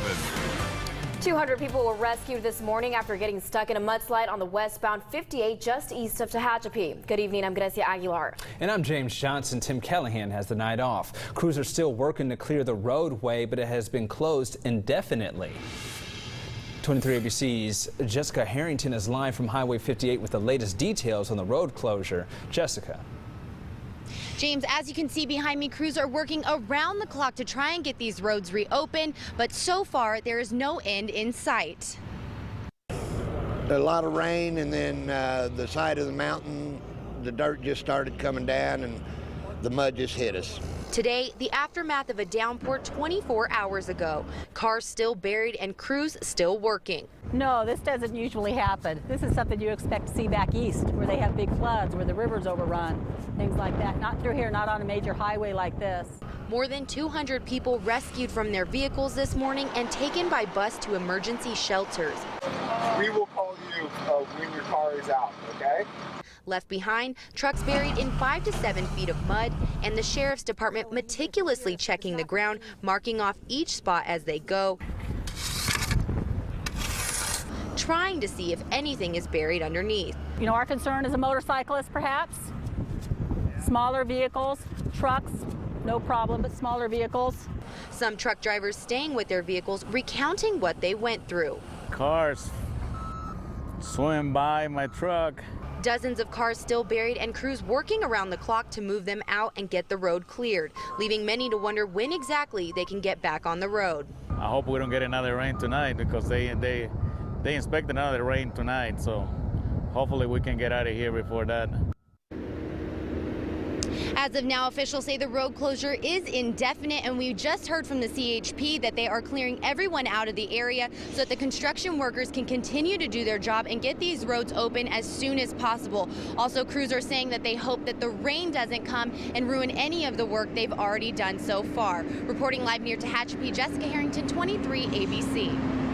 11. 200 people were rescued this morning after getting stuck in a mudslide on the westbound 58 just east of Tehachapi. Good evening, I'm Grecia Aguilar. And I'm James Johnson. Tim Callahan has the night off. Crews are still working to clear the roadway, but it has been closed indefinitely. 23ABC's Jessica Harrington is live from Highway 58 with the latest details on the road closure. Jessica. James, as you can see behind me, crews are working around the clock to try and get these roads reopened, but so far there is no end in sight. A lot of rain, and then the side of the mountain, the dirt just started coming down and the mud just hit us. Today, the aftermath of a downpour 24 hours ago. Cars still buried and crews still working. No, this doesn't usually happen. This is something you expect to see back east, where they have big floods, where the river's overrun, things like that. Not through here, not on a major highway like this. More than 200 people rescued from their vehicles this morning and taken by bus to emergency shelters. We will call you when your car is out, okay? Left behind, trucks buried in 5 to 7 feet of mud, and the sheriff's department meticulously checking the ground, marking off each spot as they go, trying to see if anything is buried underneath. You know, our concern as a motorcyclist, perhaps, smaller vehicles, trucks, no problem, but smaller vehicles. Some truck drivers staying with their vehicles, recounting what they went through. Cars swim by my truck. Dozens of cars still buried and crews working around the clock to move them out and get the road cleared, leaving many to wonder when exactly they can get back on the road. I hope we don't get another rain tonight, because they expect another rain tonight, so hopefully we can get out of here before that. As of now, officials say the road closure is indefinite, and we just heard from the CHP that they are clearing everyone out of the area so that the construction workers can continue to do their job and get these roads open as soon as possible. Also, crews are saying that they hope that the rain doesn't come and ruin any of the work they've already done so far. Reporting live near Tehachapi, Jessica Harrington, 23ABC.